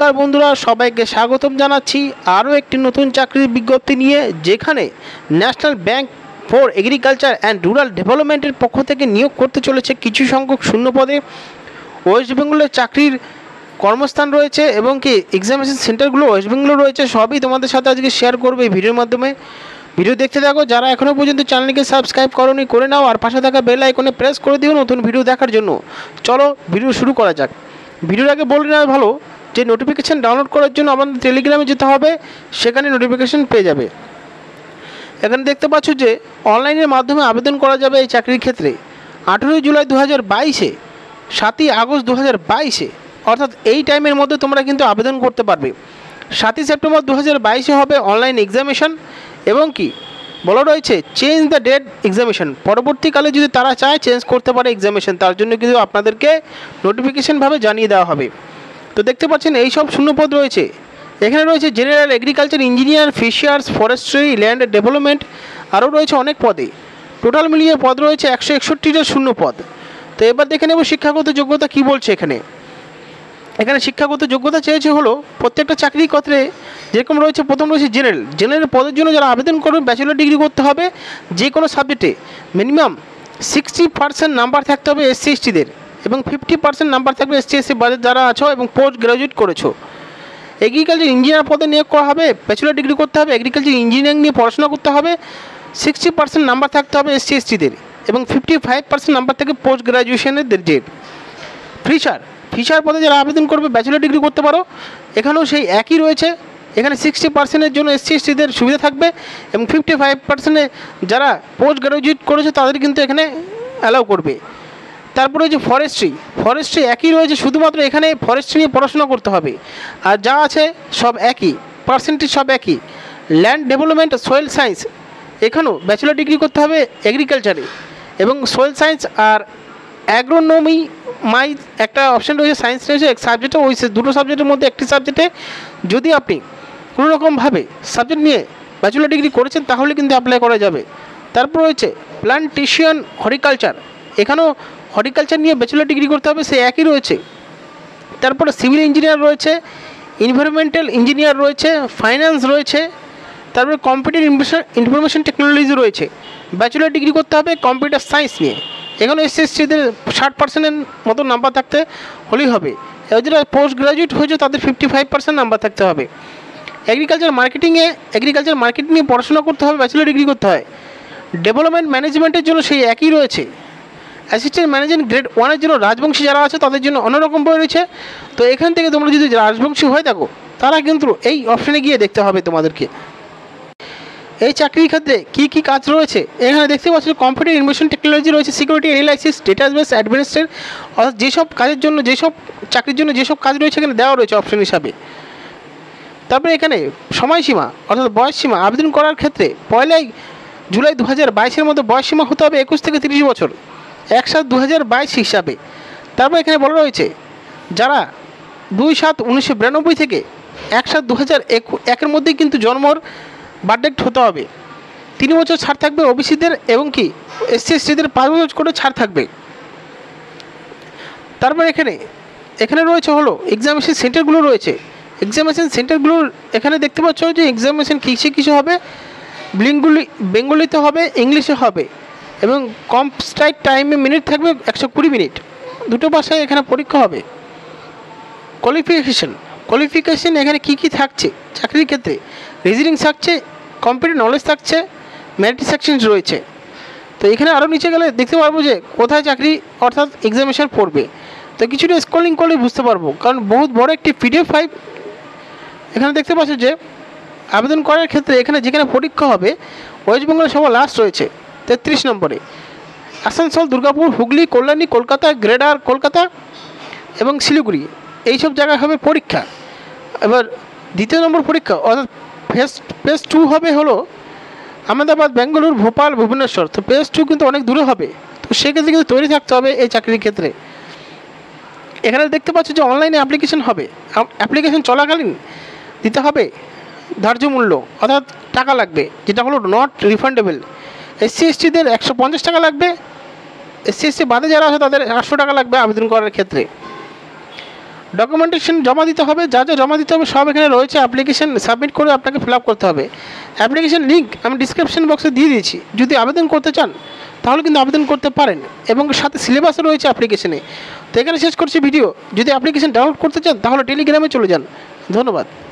नमस्कार बंधुरा सबाइके स्वागतम जानाच्छि आरो एकटी नतून चाकरिर विज्ञप्ति निये जेखाने national bank for agriculture and rural डेवलपमेंटेर पक्ष थेके नियोग करते चलेছে किछु संख्यक शून्य पदे वेस्ट बेंगलेर चाकरिर कर्मस्थान रयेছে एबं कि एग्जामिनेशन सेंटारगुलो वेस्ट बेंगले रयेছে सबই তোমাদের সাথে আজকে শেয়ার করব এই ভিডিওর মাধ্যমে। ভিডিও দেখতে থাকো। যারা এখনো পর্যন্ত চ্যানেলকে সাবস্ক্রাইব করোনি করে নাও আর পাশে থাকা বেল আইকনে প্রেস করে দিও নতুন ভিডিও দেখার জন্য। চলো ভিডিও শুরু করা যাক। ভিডিওর আগে বলে নেওয়া ভালো যে নোটিফিকেশন ডাউনলোড করার জন্য আমাদের টেলিগ্রামে যেতে হবে, সেখানে নোটিফিকেশন পেয়ে যাবে। এখানে দেখতে পাচ্ছ যে অনলাইনের মাধ্যমে আবেদন করা যাবে এই চাকরির ক্ষেত্রে 18 জুলাই 2022, 7ই আগস্ট 2022, অর্থাৎ এই টাইমের মধ্যে তোমরা কিন্তু আবেদন করতে পারবে। 7ই সেপ্টেম্বর 2022 হবে অনলাইন এক্সামিনেশন এবং কি বলা রয়েছে চেঞ্জ দ্য ডেট এক্সামিনেশন, পরবর্তীকালে যদি তারা চায় চেঞ্জ করতে পারে এক্সামিনেশন, তার জন্য কিন্তু আপনাদেরকে নোটিফিকেশনভাবে জানিয়ে দেওয়া হবে। তো দেখতে পাচ্ছেন এই সব শূন্যপদ রয়েছে। এখানে রয়েছে general, agriculture, engineer, fishers, forestry, land development, আরও রয়েছে অনেক পদে। টোটাল মিলিয়ে পদ রয়েছে 161টা শূন্যপদ। তো এবার দেখে নেব শিক্ষাগত যোগ্যতা কী বলছে। এখানে এখানে শিক্ষাগত যোগ্যতা চেয়েছে হলো প্রত্যেকটা চাকরির ক্ষেত্রে যেরকম রয়েছে, প্রথম রয়েছে জেনারেল। জেনারেল পদের জন্য যারা আবেদন করবেন ব্যাচেলর ডিগ্রি করতে হবে যে কোনো সাবজেক্টে, মিনিমাম 60% নাম্বার থাকতে হবে SC/ST দের এবং 50% নাম্বার থাকবে SC/ST বাদের যারা আছো এবং পোস্ট গ্রাজুয়েট করেছো। এগ্রিকালচার ইঞ্জিনিয়ার পদে নিয়োগ করা হবে, ব্যাচেলর ডিগ্রি করতে হবে, এগ্রিকালচার ইঞ্জিনিয়ারিং নিয়ে পড়াশোনা করতে হবে, 60% নাম্বার থাকতে হবে SC/ST দের এবং 55% নাম্বার থাকবে পোস্ট গ্রাজুয়েশনের দের। ফিশার পদে যারা আবেদন করবে ব্যাচেলর ডিগ্রি করতে পারো, এখানেও সেই একই রয়েছে। এখানে 60%-এর জন্য SC/ST দের সুবিধা থাকবে এবং 55% যারা পোস্ট গ্রাজুয়েট করেছে তাদের কিন্তু এখানে অ্যালাউ করবে। তারপরে যে ফরেস্ট্রি একই রয়েছে, শুধুমাত্র এখানে ফরেস্ট্রি নিয়ে পড়াশোনা করতে হবে আর যা আছে সব একই, পার্সেন্টেজ সব একই। ল্যান্ড ডেভেলপমেন্ট, সয়েল সায়েন্স, এখানেও ব্যাচেলর ডিগ্রি করতে হবে এগ্রিকালচারে এবং সয়েল সায়েন্স আর অ্যাগ্রোনমি মাই একটা অপশান রয়েছে, সায়েন্স রয়েছে এক সাবজেক্টে, ওই দুটো সাবজেক্টের মধ্যে একটি সাবজেক্টে যদি আপনি কোনোরকমভাবে সাবজেক্ট নিয়ে ব্যাচেলর ডিগ্রি করেছেন তাহলে কিন্তু অ্যাপ্লাই করা যাবে। তারপর রয়েছে প্ল্যান্টেশন হরিকালচার, এখানেও হরিকালচার নিয়ে ব্যাচেলর ডিগ্রি করতে হবে, সে একই রয়েছে। তারপরে সিভিল ইঞ্জিনিয়ার রয়েছে, এনভায়রনমেন্টাল ইঞ্জিনিয়ার রয়েছে, ফাইন্যান্স রয়েছে, তারপরে কম্পিউটার ইনফরমেশন টেকনোলজি রয়েছে, ব্যাচেলর ডিগ্রি করতে হবে কম্পিউটার সায়েন্স নিয়ে। এখানে SC/ST দের 60%-এর মতো নাম্বার থাকতে হলেই হবে, এবার যারা পোস্ট গ্রাজুয়েট হয়েছে তাদের 55% নাম্বার থাকতে হবে। এগ্রিকালচার মার্কেট নিয়ে পড়াশোনা করতে হবে, ব্যাচেলর ডিগ্রি করতে হয়। ডেভেলপমেন্ট ম্যানেজমেন্টের জন্য সেই একই রয়েছে। অ্যাসিস্ট্যান্ট ম্যানেজার গ্রেড 1-এর জন্য রাজবংশী যারা আছে তাদের জন্য অন্যরকম বই রয়েছে। তো এখান থেকে তোমরা যদি রাজবংশী হয়ে থাকো তারা কিন্তু এই অপশানে গিয়ে দেখতে হবে তোমাদেরকে। এই চাকরির ক্ষেত্রে কী কী কাজ রয়েছে এখানে দেখতে পাচ্ছি কম্পিউটার ইনফরমেশন টেকনোলজি রয়েছে, সিকিউরিটি অ্যানালাইসিস, ডেটাবেস অ্যাডমিনিস্ট্রেট, অর্থাৎ যেসব কাজের জন্য যেসব চাকরির জন্য যেসব কাজ রয়েছে এখানে দেওয়া রয়েছে অপশন হিসাবে। তারপরে এখানে সময়সীমা অর্থাৎ বয়সসীমা আবেদন করার ক্ষেত্রে 1 জুলাই 2022-এর মধ্যে বয়সসীমা হতে হবে 21 থেকে 30 বছর, 1/7/2022 হিসাবে। তারপর এখানে বলা রয়েছে যারা 2/7-1992 থেকে 1/7-2001-এর মধ্যে কিন্তু জন্মর বার্থডেট হতে হবে। 3 বছর ছাড় থাকবে OBC দের এবং কি SC/ST দের 5 বছর করে ছাড় থাকবে। তারপর এখানে রয়েছে হলো এক্সামিনেশন সেন্টারগুলো রয়েছে। এক্সামিনেশন সেন্টারগুলোর এখানে দেখতে পাচ্ছ যে এক্সামিনেশন কিসে কিসে হবে, বেঙ্গলিতে হবে, ইংলিশে হবে এবং কম্পস্ট্রাইক টাইমে মিনিট থাকবে 120 মিনিট, দুটো ভাষায় এখানে পরীক্ষা হবে। কোয়ালিফিকেশন এখানে কী কী থাকছে চাকরির ক্ষেত্রে, রিজনিং থাকছে, কম্পিউটার নলেজ থাকছে, মেরিট সেকশন রয়েছে। তো এখানে আরও নিচে গেলে দেখতে পারবো যে কোথায় চাকরি অর্থাৎ এক্সামিনেশন পড়বে। তো কিছুটা স্ক্রলিং করলে বুঝতে পারবো, কারণ বহুত বড় একটি PDF ফাইল। এখানে দেখতে পাচ্ছ যে আবেদন করার ক্ষেত্রে এখানে যেখানে পরীক্ষা হবে ওয়েস্ট বেঙ্গল সবার লাস্ট রয়েছে 33 নম্বরে, আসানসোল, দুর্গাপুর, হুগলি, কল্যাণী, কলকাতা, গ্রেটার কলকাতা এবং শিলিগুড়ি এইসব জায়গায় হবে পরীক্ষা। এবার 2 নম্বর পরীক্ষা অর্থাৎ ফেজ 2 হবে হলো আহমেদাবাদ, বেঙ্গালুরু, ভোপাল, ভুবনেশ্বর। তো ফেজ 2 কিন্তু অনেক দূরে হবে, তো সেক্ষেত্রে কিন্তু তৈরি থাকতে হবে এই চাকরির ক্ষেত্রে। এখানে দেখতে পাচ্ছ যে অনলাইনে অ্যাপ্লিকেশন হবে, অ্যাপ্লিকেশন চলাকালীন দিতে হবে ধার্য মূল্য অর্থাৎ টাকা লাগবে, যেটা হলো নট রিফান্ডেবল। SC/ST দের 150 টাকা লাগবে, SC/ST বাদে যারা আছে তাদের 800 টাকা লাগবে আবেদন করার ক্ষেত্রে। डॉक्यूमेंटेशन जमा दीते हैं जा जा जमा दीते हैं सब एखे रही है एप्लीकेशन सबमिट कर आपके फिल आप करते एप्लीकेशन लिंक हमें डिस्क्रिप्शन बक्से दिए दीची जो आवेदन करते चान তাহলে কিন্তু আবেদন করতে পারেন এবং সাথে সিলেবাসও রয়েছে অ্যাপ্লিকেশনে। তো এখানে শেষ করছি ভিডিও। যদি অ্যাপ্লিকেশন ডাউনলোড করতে চান তাহলে টেলিগ্রামে চলে যান। ধন্যবাদ।